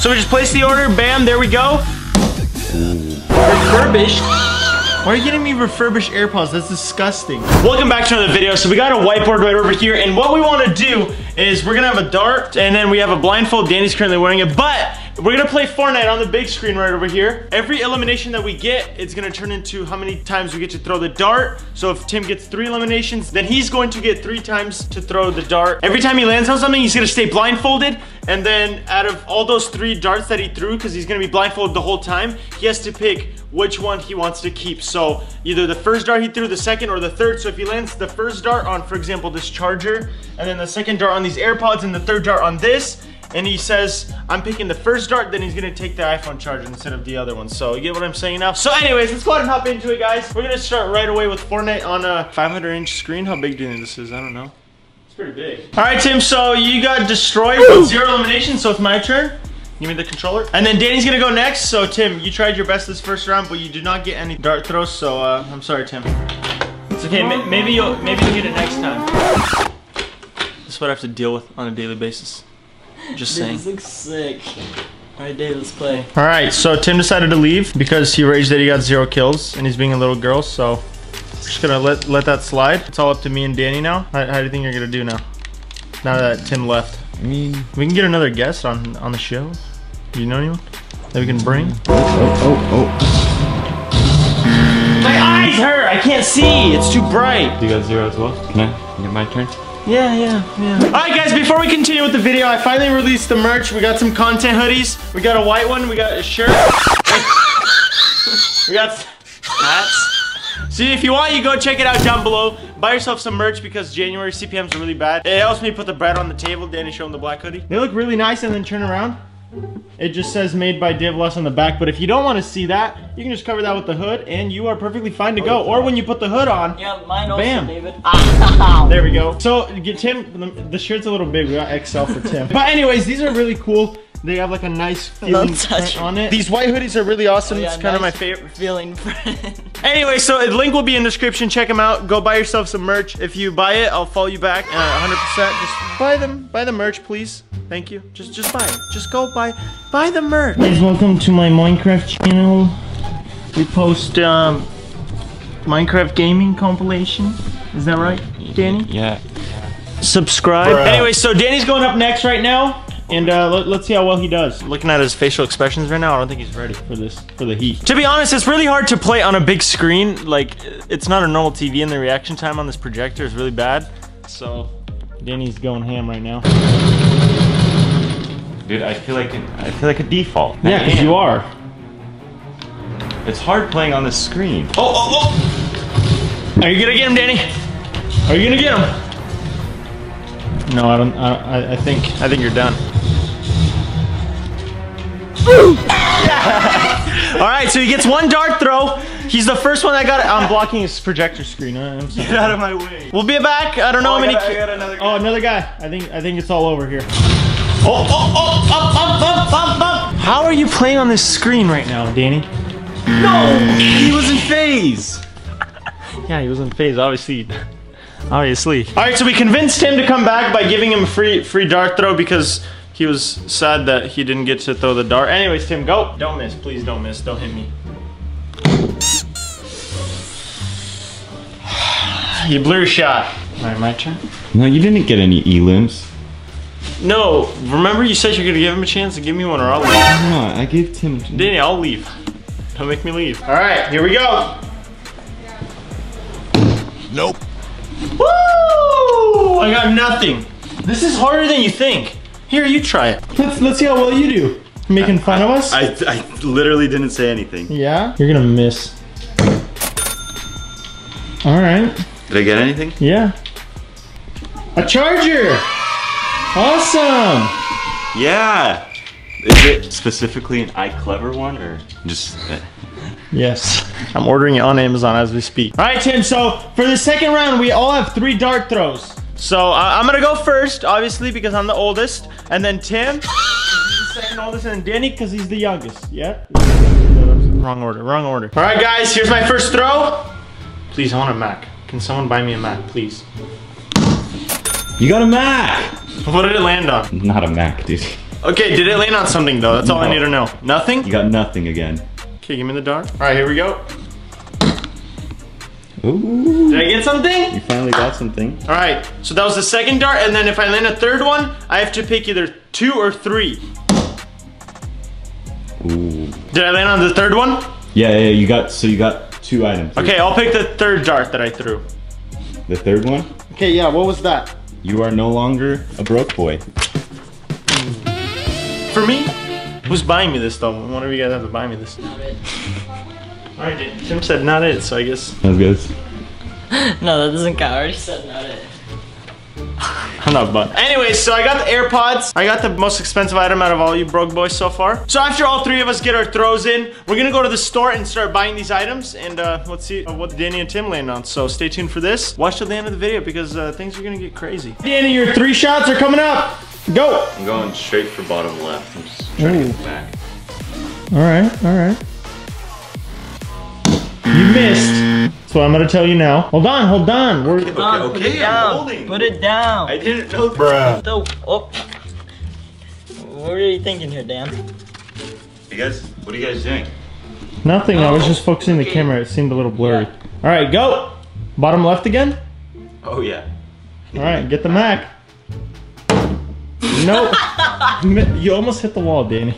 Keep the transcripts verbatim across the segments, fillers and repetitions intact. So we just place the order, bam, there we go. Refurbished. Why are you getting me refurbished AirPods? That's disgusting. Welcome back to another video. So we got a whiteboard right over here, and what we want to do is we're gonna have a dart, and then we have a blindfold. Danny's currently wearing it, but we're gonna play Fortnite on the big screen right over here. Every elimination that we get, it's gonna turn into how many times we get to throw the dart. So if Tim gets three eliminations, then he's going to get three times to throw the dart. Every time he lands on something, he's gonna stay blindfolded. And then out of all those three darts that he threw, because he's gonna be blindfolded the whole time, he has to pick which one he wants to keep. So either the first dart he threw, the second, or the third. So if he lands the first dart on, for example, this charger, and then the second dart on these AirPods, and the third dart on this, and he says, I'm picking the first dart, then he's gonna take the iPhone charger instead of the other one. So you get what I'm saying now? So anyways, let's go ahead and hop into it, guys. We're gonna start right away with Fortnite on a five hundred inch screen. How big do you think this is? I don't know. It's pretty big. All right, Tim, so you got destroyed with zero elimination, so it's my turn. Give me the controller. And then Danny's gonna go next. So Tim, you tried your best this first round, but you did not get any dart throws, so uh, I'm sorry, Tim. It's okay, Ma maybe, you'll, maybe you'll get it next time. This is what I have to deal with on a daily basis. Just saying. This looks sick. Alright, Dave, let's play. Alright, so Tim decided to leave because he raged that he got zero kills and he's being a little girl, so I'm just gonna let let that slide. It's all up to me and Danny now. How, how do you think you're gonna do now? Now that Tim left. I mean, we can get another guest on on the show. Do you know anyone that we can bring? Oh, oh, oh. My eyes hurt! I can't see! It's too bright! You got zero as well? Can I get my turn? Yeah, yeah, yeah. All right, guys, before we continue with the video, I finally released the merch. We got some content hoodies. We got a white one. We got a shirt. We got hats. See, if you want, you go check it out down below. Buy yourself some merch because January C P Ms are really bad. It helps me put the bread on the table. Danny, show them the black hoodie. They look really nice, and then turn around, it just says made by Divlous on the back. But if you don't want to see that, you can just cover that with the hood, and you are perfectly fine to go. Or when you put the hood on, yeah, mine also, bam, David. There we go. So get Tim. The shirt's a little big. We got X L for Tim. But anyways, these are really cool. They have like a nice feeling print on it. These white hoodies are really awesome. Oh, yeah, it's nice, kind of my favorite feeling print. Anyway, so the link will be in the description. Check them out. Go buy yourself some merch. If you buy it, I'll follow you back uh, one hundred percent. Just buy them. Buy the merch, please. Thank you. Just, just buy it. Just go buy, buy the merch. Guys, welcome to my Minecraft channel. We post um, Minecraft gaming compilation. Is that right, Danny? Yeah. Subscribe. Bruh. Anyway, so Danny's going up next right now. And uh, let, let's see how well he does. Looking at his facial expressions right now, I don't think he's ready for this, for the heat. To be honest, it's really hard to play on a big screen. Like, it's not a normal T V, and the reaction time on this projector is really bad. So, Danny's going ham right now. Dude, I feel like, I feel like a default. Yeah, because you are. It's hard playing on this screen. Oh, oh, oh! Are you gonna get him, Danny? Are you gonna get him? No, I don't, I, I think, I think you're done. All right, so he gets one dart throw. He's the first one that got it. I'm blocking his projector screen. I'm sorry. Get out of my way. We'll be back. I don't know oh, how many. I got another guy. Oh, another guy. I think I think it's all over here. Oh, oh, oh, up, up, up, up, up. How are you playing on this screen right now, Danny? No, he was in phase. Yeah, he was in phase, obviously. Obviously. All right, so we convinced him to come back by giving him a free free dart throw because he was sad that he didn't get to throw the dart. Anyways, Tim, go. Don't miss, please don't miss. Don't hit me. You blew your shot. All right, my turn. No, you didn't get any elims. No, remember you said you're gonna give him a chance to give me one or I'll leave. No, I gave Tim a chance. Danny, I'll leave. Don't make me leave. All right, here we go. Nope. Woo! I got nothing. This is harder than you think. Here, you try it. Let's let's see how well you do. Making fun I, of us? I, I, I literally didn't say anything. Yeah? You're gonna miss. All right. Did I get anything? Yeah. A charger! Awesome! Yeah! Is it specifically an iClever one or just... Yes. I'm ordering it on Amazon as we speak. All right, Tim, so for the second round, we all have three dart throws. So uh, I'm gonna go first, obviously, because I'm the oldest, and then Tim is the second oldest, and Danny because he's the youngest. Yeah. Wrong order. Wrong order. All right, guys. Here's my first throw. Please, I want a Mac. Can someone buy me a Mac, please? You got a Mac. What did it land on? Not a Mac, dude. Okay, did it land on something though? That's no. all I need to know. Nothing? You got nothing again. Okay, give me the dart. All right, here we go. Ooh. Did I get something? You finally got something. All right, so that was the second dart, and then if I land a third one, I have to pick either two or three. Ooh. Did I land on the third one? Yeah, yeah, you got, so you got two items. Okay, I'll pick the third dart that I threw. The third one? Okay, yeah, what was that? You are no longer a broke boy. For me? Who's buying me this though? One of you guys have to buy me this. Not it. All right, Tim said not it, so I guess. That's good. No, that doesn't count. I already said not it. I'm not buying. Anyway, so I got the AirPods. I got the most expensive item out of all you broke boys so far. So after all three of us get our throws in, we're gonna go to the store and start buying these items. And uh, let's see what Danny and Tim land on. So stay tuned for this. Watch till the end of the video because uh, things are gonna get crazy. Danny, your three shots are coming up. Go. I'm going straight for bottom left. I'm just trying Ooh. to get back. All right, all right. You missed. That's what I'm gonna tell you now. Hold on, hold on. We're okay, okay, okay. Put it down. I'm holding. Put it down. I didn't know, bruh. So, oh. What are you thinking here, Dan? You guys, what are you guys doing? Nothing. Oh. I was just focusing okay. the camera. It seemed a little blurry. Yeah. All right, go. Bottom left again. Oh yeah. All right, get the Mac. Nope. You almost hit the wall, Danny.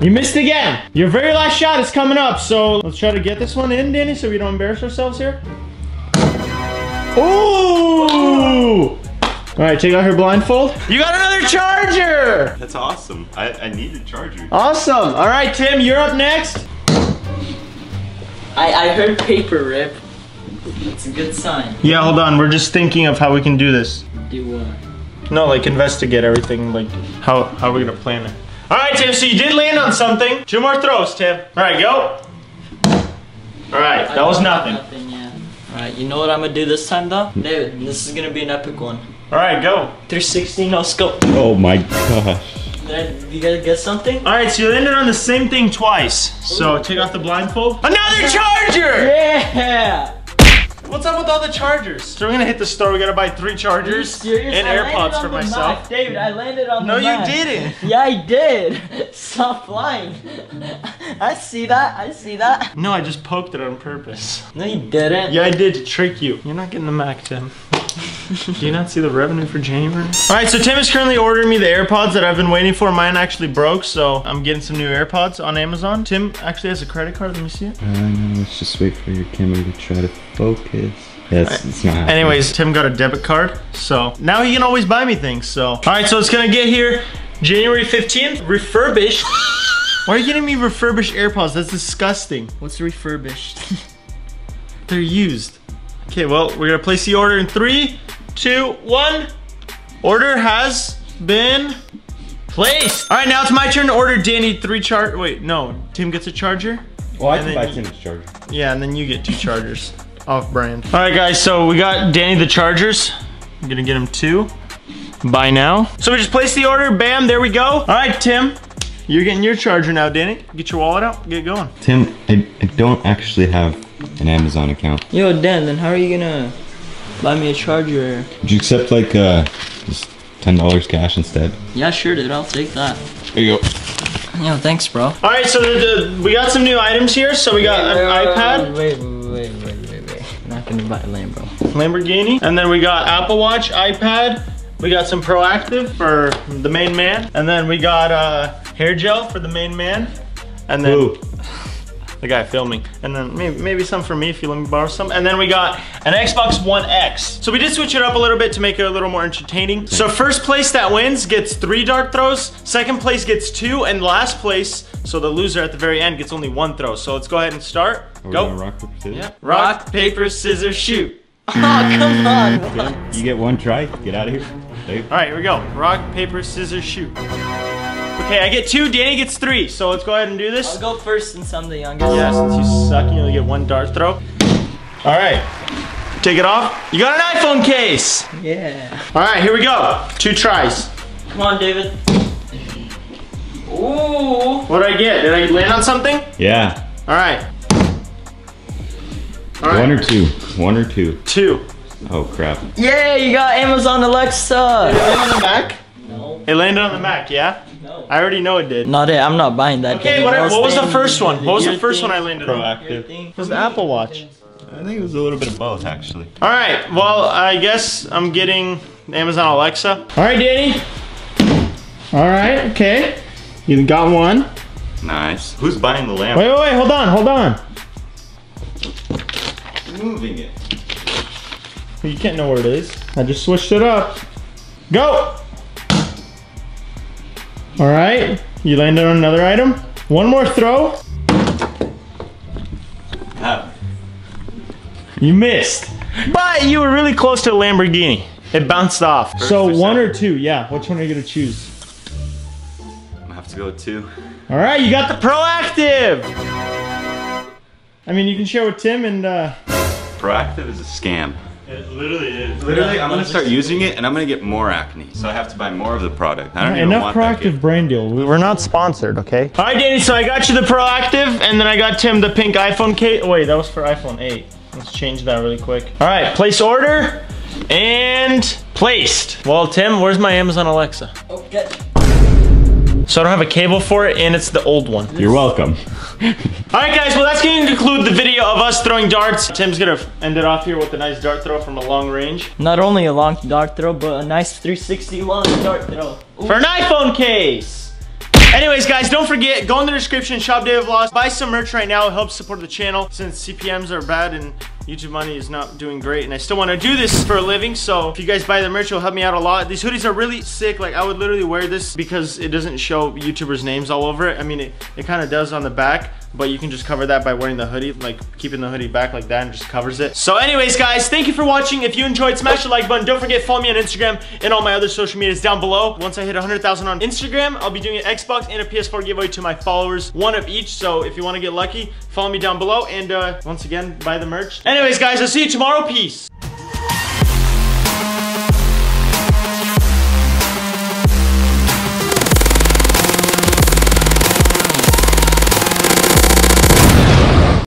You missed again. Your very last shot is coming up, so let's try to get this one in, Danny, so we don't embarrass ourselves here. Ooh! All right, take out her blindfold. You got another charger! That's awesome. I, I need a charger. Awesome. All right, Tim, you're up next. I, I heard paper rip. It's a good sign. Yeah, hold on. We're just thinking of how we can do this. Do what? Uh, No, like investigate everything, like how, how are we gonna plan it? All right, Tim, so you did land on something. Two more throws, Tim. All right, go. All right, that was nothing. nothing yeah. All right, you know what I'm gonna do this time though? David, this is gonna be an epic one. All right, go. three sixty, no scope. Oh my gosh. Did I, you guys get something? All right, so you landed on the same thing twice. Ooh. So take off the blindfold. Another charger! Yeah! What's up with all the chargers? So we're gonna hit the store, we gotta buy three chargers and AirPods for myself. Mac. David, I landed on the No, Mac. You didn't. Yeah, I did. Stop flying. I see that, I see that. No, I just poked it on purpose. No, you didn't. Yeah, I did to trick you. You're not getting the Mac, Tim. Do you not see the revenue for January? All right, so Tim is currently ordering me the AirPods that I've been waiting for. Mine actually broke, so I'm getting some new AirPods on Amazon. Tim actually has a credit card. Let me see it. Uh, no, let's just wait for your camera to try to focus. Yes, right. It's not happening. Anyways, Tim got a debit card, so now he can always buy me things. So, all right, so it's gonna get here January fifteenth, refurbished. Why are you getting me refurbished AirPods? That's disgusting. What's refurbished? They're used. Okay, well, we're gonna place the order in three, two, one. Order has been placed. All right, now it's my turn to order Danny three char- Wait, no, Tim gets a charger. Well, I can buy Tim's charger. Yeah, and then you get two chargers, off brand. All right, guys, so we got Danny the chargers. I'm gonna get him two, buy now. So we just place the order, bam, there we go. All right, Tim, you're getting your charger now, Danny. Get your wallet out, get going. Tim, I, I don't actually have an Amazon account. Yo, Dan, then how are you gonna buy me a charger? Would you accept like uh, just ten dollars cash instead? Yeah, sure, dude, I'll take that. There you go. Yo, thanks, bro. All right, so the, the, we got some new items here. So we got wait, an wait, iPad. Wait, wait, wait, wait, wait. I'm not gonna buy a Lambo. Lamborghini. And then we got Apple Watch, iPad. We got some Proactive for the main man. And then we got uh, hair gel for the main man. And then... Ooh. The guy filming. And then maybe, maybe some for me if you let me borrow some. And then we got an Xbox One X. So we did switch it up a little bit to make it a little more entertaining. So first place that wins gets three dart throws. Second place gets two. And last place, so the loser at the very end gets only one throw. So let's go ahead and start. Are go. Rock, paper, scissors? Yeah. Rock, rock, paper, scissors, shoot. Oh, come on. What? You get one try. Get out of here. Dave. All right, here we go. Rock, paper, scissors, shoot. Okay, I get two, Danny gets three, so let's go ahead and do this. I'll go first since I'm the youngest. Yeah, since you suck, you only get one dart throw. All right, take it off. You got an iPhone case. Yeah. All right, here we go. Two tries. Come on, David. Ooh. What did I get? Did I land on something? Yeah. All right. All right. One or two, one or two. Two. Oh, crap. Yeah, you got Amazon Alexa. Did it land on the Mac? No. It landed on the Mac, yeah? No. I already know it did. Not it. I'm not buying that. Okay, whatever. What was the first one? What was the first one I landed on? Proactive. It was the Apple Watch. I think it was a little bit of both, actually. All right. Well, I guess I'm getting Amazon Alexa. All right, Danny. All right. Okay. You got one. Nice. Who's buying the lamp? Wait, wait, wait. Hold on. Hold on. Moving it. You can't know where it is. I just switched it up. Go. All right. You landed on another item. One more throw. Ah. You missed. But you were really close to a Lamborghini. It bounced off. First so or one second? Or two, yeah. Which one are you gonna choose? I'm gonna have to go with two. All right, you got the Proactive. I mean, you can share with Tim and... Uh... Proactive is a scam. It literally is. Literally, I'm gonna start using it and I'm gonna get more acne. So I have to buy more of the product. I don't right, even enough want Proactive that brand deal. We're not sponsored, okay? All right, Danny, so I got you the Proactive and then I got Tim the pink iPhone case. Wait, that was for iPhone eight. Let's change that really quick. All right, place order and placed. Well, Tim, where's my Amazon Alexa? Okay. So I don't have a cable for it and it's the old one. You're welcome. All right, guys, well, that's going to conclude the video of us throwing darts. Tim's going to end it off here with a nice dart throw from a long range. Not only a long dart throw, but a nice three sixty long dart throw. Ooh. For an iPhone case. Anyways, guys, don't forget, go in the description, shop David Vlasenko, buy some merch right now, it helps support the channel since C P Ms are bad and YouTube money is not doing great and I still want to do this for a living, so if you guys buy the merch, it'll help me out a lot. These hoodies are really sick, like I would literally wear this because it doesn't show YouTubers' names all over it. I mean, it, it kind of does on the back, but you can just cover that by wearing the hoodie, like keeping the hoodie back like that and just covers it. So anyways, guys, thank you for watching. If you enjoyed, smash the like button. Don't forget, follow me on Instagram and all my other social medias down below. Once I hit one hundred thousand on Instagram, I'll be doing an Xbox and a P S four giveaway to my followers, one of each, so if you want to get lucky, follow me down below and uh, once again, buy the merch. Anyways, guys, I'll see you tomorrow. Peace.